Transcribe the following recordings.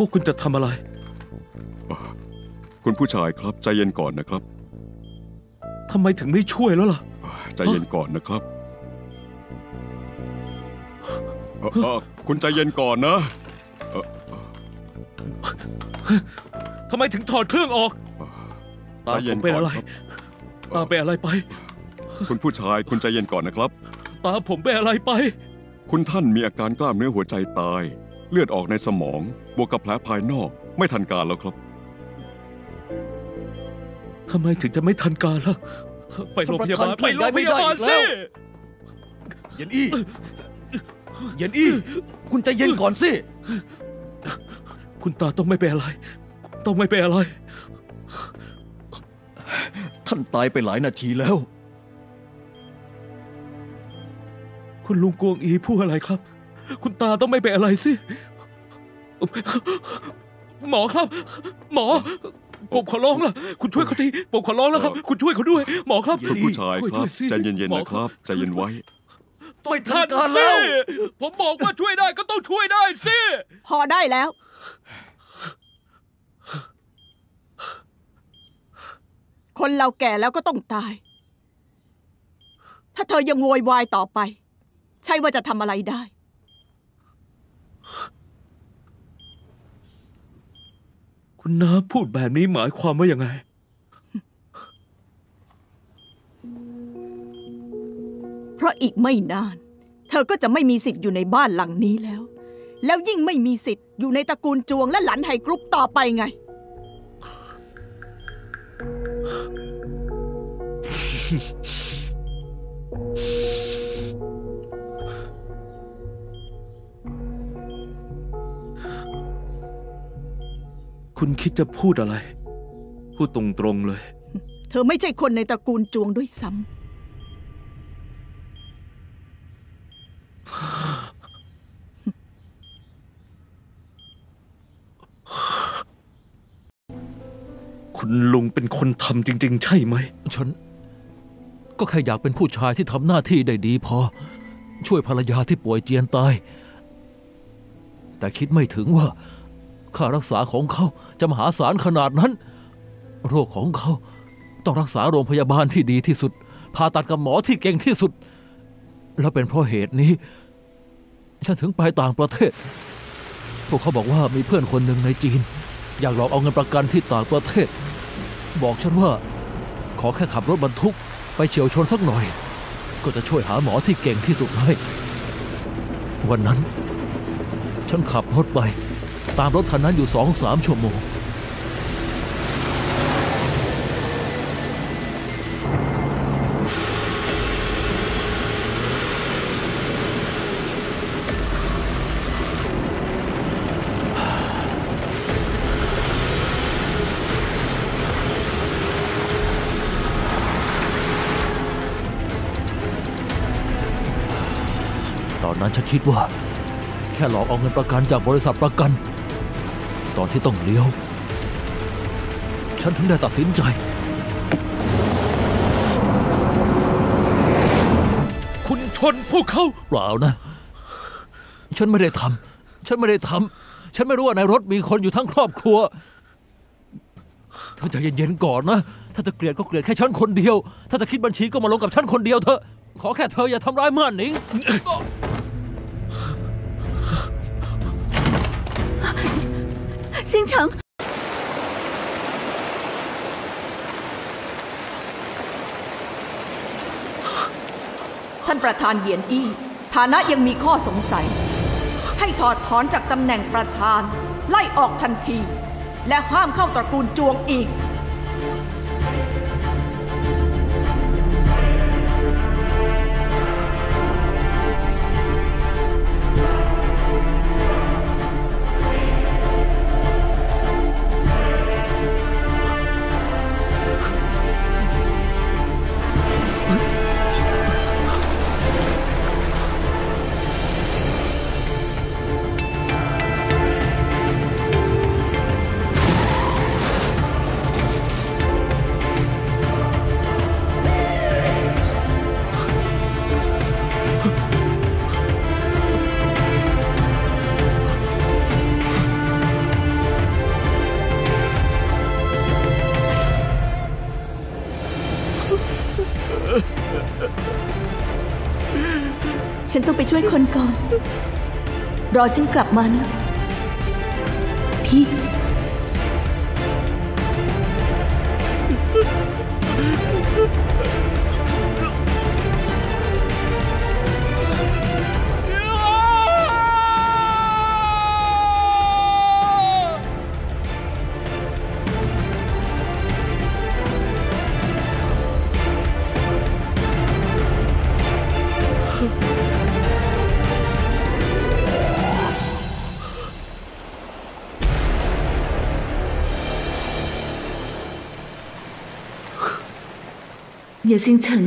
วกคุณจะทำอะไรคุณผู้ชายครับใจเย็นก่อนนะครับทำไมถึงไม่ช่วยแล้วล่ะใจเย็นก่อนนะครับคุณใจเย็นก่อนนะทำไมถึงถอดเครื่องออกตาผมเป็นอะไรตาเป็นอะไรไปคุณผู้ชายคุณใจเย็นก่อนนะครับตาผมเป็นอะไรไปคุณท่านมีอาการกล้ามเนื้อหัวใจตายเลือดออกในสมองบวกกับแผลภายนอกไม่ทันการแล้วครับทำไมถึงจะไม่ทันการล่ะไปโรงพยาบาลไปโรงพยาบาลสิเย็นอี้เย็นอี้คุณใจเย็นก่อนสิคุณตาต้องไม่เป็นอะไรต้องไม่เป็นอะไรท่านตายไปหลายนาทีแล้วคุณลุงกวงอีพูดอะไรครับคุณตาต้องไม่เป็นอะไรสิหมอครับหมอผมขอร้องล่ะคุณช่วยเขาทีผมขอร้องแล้วครับคุณช่วยเขาด้วยหมอครับคุณผู้ชายครับใจเย็นๆนะครับใจเย็นไว้ไม่ทันการแล้วผมบอกว่าช่วยได้ก็ต้องช่วยได้สิพอได้แล้วคนเราแก่แล้วก็ต้องตายถ้าเธอยังโวยวายต่อไปใช่ว่าจะทำอะไรได้คุณน้าพูดแบบนี้หมายความว่ายังไงเพราะอีกไม่นานเธอก็จะไม่มีสิทธิ์อยู่ในบ้านหลังนี้แล้วแล้วยิ่งไม่มีสิทธิ์อยู่ในตระกูลจวงและหลันไห่กรุ๊ปต่อไปไงคุณคิดจะพูดอะไรพูดตรงๆเลยเธอไม่ใช่คนในตระกูลจวงด้วยซ้ำคุณลุงเป็นคนทำจริงๆใช่ไหมฉันก็แค่อยากเป็นผู้ชายที่ทำหน้าที่ได้ดีพอช่วยภรรยาที่ป่วยเจียนตายแต่คิดไม่ถึงว่าค่ารักษาของเขาจะมหาศาลขนาดนั้นโรคของเขาต้องรักษาโรงพยาบาลที่ดีที่สุดผ่าตัดกับหมอที่เก่งที่สุดและเป็นเพราะเหตุนี้ฉันถึงไปต่างประเทศพวกเขาบอกว่ามีเพื่อนคนหนึ่งในจีนอยากหลอกเอาเงินประกันที่ต่างประเทศบอกฉันว่าขอแค่ขับรถบรรทุกไปเฉียวชนสักหน่อยก็จะช่วยหาหมอที่เก่งที่สุดให้วันนั้นฉันขับรถไปตามรถคันนั้นอยู่ 2-3 ชั่วโมงนั้นฉันคิดว่าแค่หลอกเอาเงินประกันจากบริษัทประกันตอนที่ต้องเลี้ยวฉันถึงได้ตัดสินใจคุณชนพวกเขาเปล่านะฉันไม่ได้ทำฉันไม่รู้ว่าในรถมีคนอยู่ทั้งครอบครัวเธอใจเย็นๆก่อนนะถ้าจะเกลียดก็เกลียดแค่ฉันคนเดียวถ้าจะคิดบัญชีก็มาลงกับฉันคนเดียวเถอะขอแค่เธออย่าทำร้ายม่านหนิงซิงเฉิงท่านประธานเหยียนอี้ฐานะยังมีข้อสงสัยให้ถอดถอนจากตำแหน่งประธานไล่ออกทันทีและห้ามเข้าตระกูลจวงอีก ฉันต้องไปช่วยคนก่อนรอฉันกลับมานะพี่เหยียซิงเฉิง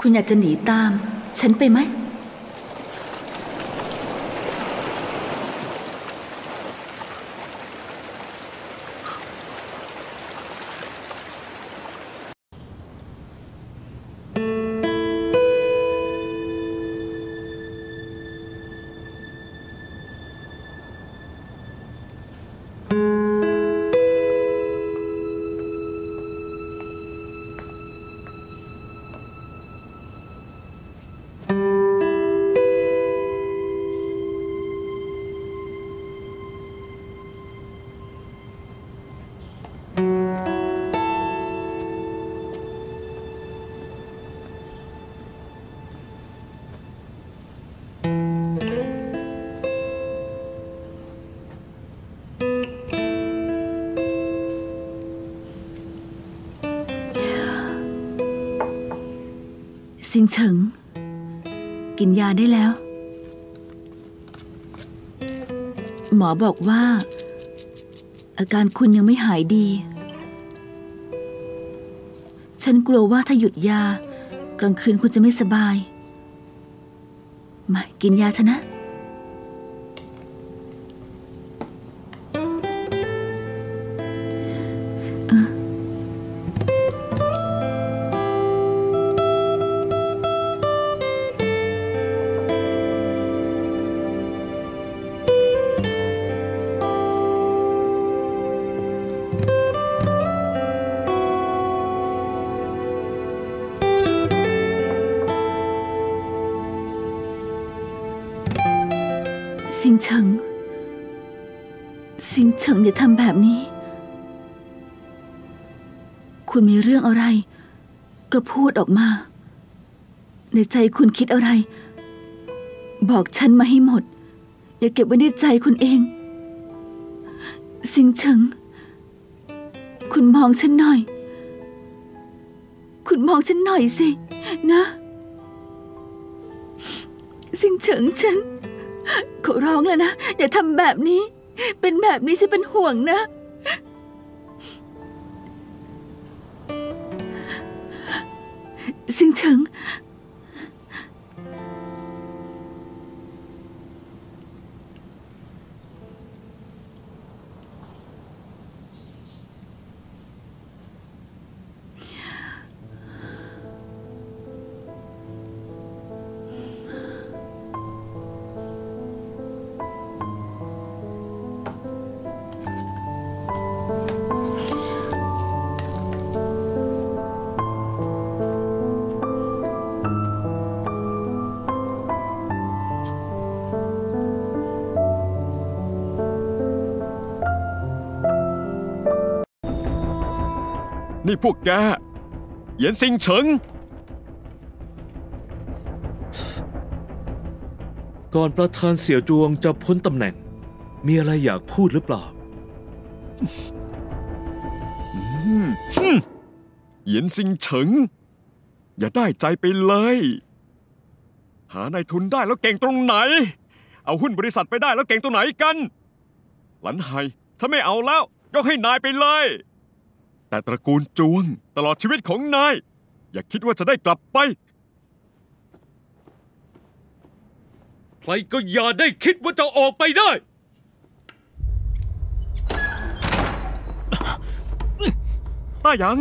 คุณอยากจะหนีตามฉันไปไหมซิงเฉิงกินยาได้แล้วหมอบอกว่าอาการคุณยังไม่หายดีฉันกลัวว่าถ้าหยุดยากลางคืนคุณจะไม่สบายมากินยาเถอะนะซิงเฉิงอย่าทำแบบนี้คุณมีเรื่องอะไรก็พูดออกมาในใจคุณคิดอะไรบอกฉันมาให้หมดอย่าเก็บไว้ในใจคุณเองซิงเฉิงคุณมองฉันหน่อยคุณมองฉันหน่อยสินะซิงเฉิงฉันขอร้องแล้วนะอย่าทำแบบนี้เป็นแบบนี้ฉันเป็นห่วงนะซิงเฉิงนี่พวกแกเหยียนซิงเฉิงก่อนประธานเสี่ยวจวงจะพ้นตำแหน่งมีอะไรอยากพูดหรือเปล่าเหยียนซิงเฉิงอย่าได้ใจไปเลยหานายทุนได้แล้วเก่งตรงไหนเอาหุ้นบริษัทไปได้แล้วเก่งตรงไหนกันหลันไห่ถ้าไม่เอาแล้วยกให้นายไปเลยแต่ตระกูลจวงตลอดชีวิตของนายอย่าคิดว่าจะได้กลับไปใครก็อย่าได้คิดว่าจะออกไปได้ต้าหยาง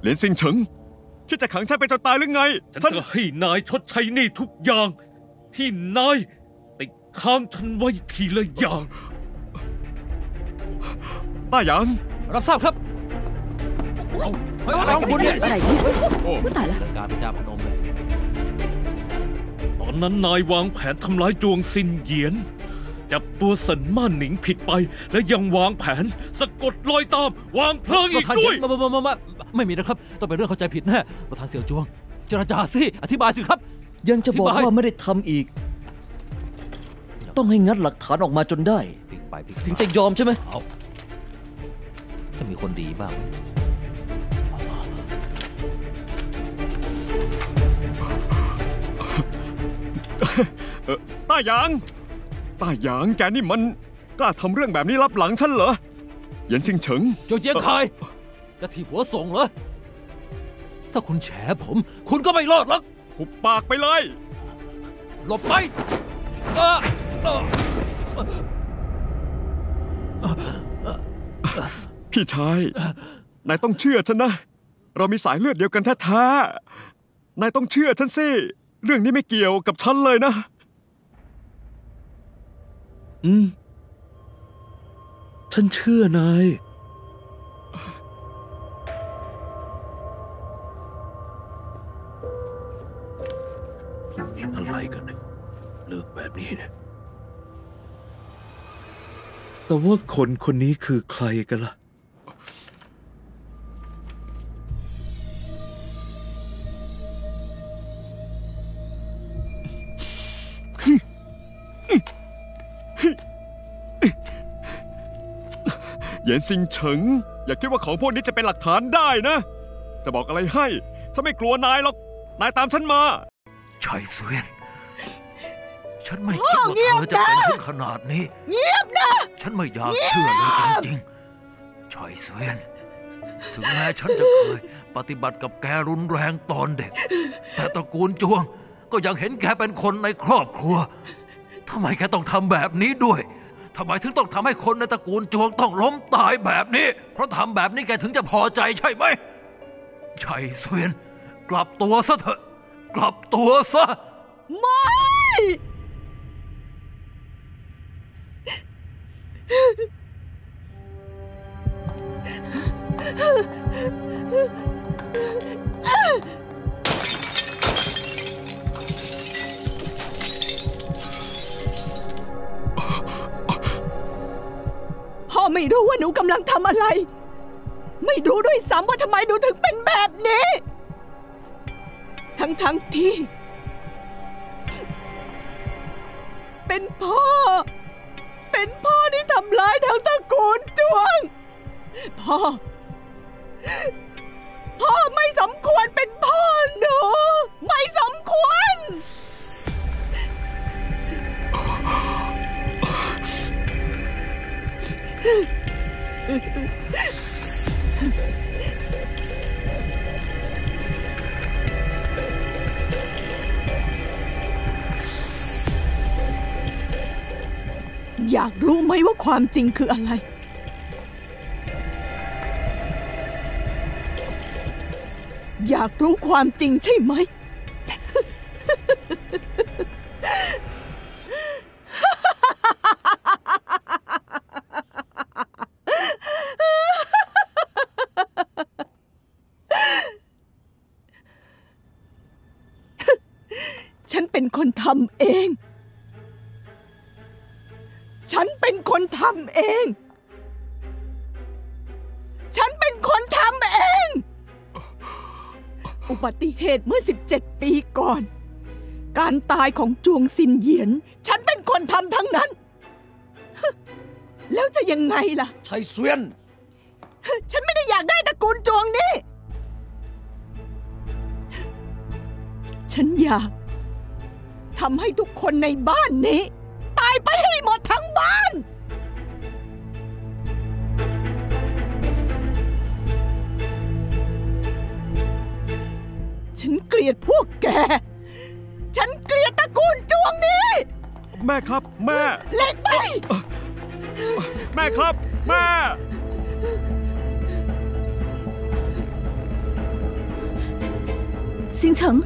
เหรียญซิงเฉิงคิดจะขังฉันไปจนตายหรือไงฉันจะให้นายชดใช้หนี้ทุกอย่างที่นายไปค้างฉันไว้ทีละอย่างต้าหยางรับทราบครับ ของคุณเนี่ยอะไรที่ผู้ตายแล้วการประจาพนมเลยตอนนั้นนายวางแผนทำร้ายจวงซินเหยียนจับตัวสันม่านหนิงผิดไปและยังวางแผนสะกดรอยตามวางเพลิงอีกด้วยไม่มีนะครับต้องเป็นเรื่องเข้าใจผิดแน่ประธานเสี่ยวจวงเจรจาสิอธิบายสิครับยังจะบอกว่าไม่ได้ทำอีกต้องให้งัดหลักฐานออกมาจนได้ถึงจะยอมใช่ไหมจะมีคนดีบ้างต้าหยางแกนี่มันกล้าทำเรื่องแบบนี้ลับหลังฉันเหรอเหยียนชิงเฉิงโจเจียงไคจะถีบหัวส่งเหรอถ้าคุณแฉผมคุณก็ไม่รอดหรอกหุบปากไปเลยหลบไปพี่ชายนายต้องเชื่อฉันนะเรามีสายเลือดเดียวกันแท้ๆนายต้องเชื่อฉันสิเรื่องนี้ไม่เกี่ยวกับฉันเลยนะฉันเชื่อนายนี่อะไรกันเนี่ยเลือกแบบนี้เนี่ยแต่ว่าคนนี้คือใครกันล่ะเหยียนซิงเฉิงอย่าคิดว่าของพวกนี้จะเป็นหลักฐานได้นะจะบอกอะไรให้ฉันไม่กลัวนายหรอกนายตามฉันมาชายเสวียนฉันไม่คิดว่าเธอจะเป็นถึงขนาดนี้เงียบนะฉันไม่อยากเชื่อเลยจริงๆชายเสวียนถึงแม้ฉันจะเคยปฏิบัติกับแกรุนแรงตอนเด็กแต่ตระกูลจวงก็ยังเห็นแกเป็นคนในครอบครัวทำไมแกต้องทำแบบนี้ด้วยทำไมถึงต้องทำให้คนในตระกูลจวงต้องล้มตายแบบนี้เพราะทำแบบนี้แกถึงจะพอใจใช่ไหมชายเสวียนกลับตัวซะเถอะกลับตัวซะไม่พ่อไม่รู้ว่าหนูกำลังทำอะไรไม่รู้ด้วยซ้ำว่าทำไมหนูถึงเป็นแบบนี้ทั้งที่เป็นพ่อที่ทำร้ายทั้งตระกูลจวงพ่อไม่สมควรเป็นพ่อหนูไม่สมควรอยากรู้ไหมว่าความจริงคืออะไรอยากรู้ความจริงใช่ไหม ฉันเป็นคนทำเองฉันเป็นคนทำเองฉันเป็นคนทำเองอุบัติเหตุเมื่อ17ปีก่อนการตายของจวงซินเหยียนฉันเป็นคนทำทั้งนั้นแล้วจะยังไงล่ะชายเสวียนฉันไม่ได้อยากได้ตระกูลจวงนี่ฉันอยากทำให้ทุกคนในบ้านนี้ตายไปให้หมดทั้งบ้านฉันเกลียดพวกแกฉันเกลียดตระกูลจวงนี้แม่ครับแม่เล็กไปแม่ครับแม่ซิงเฉิง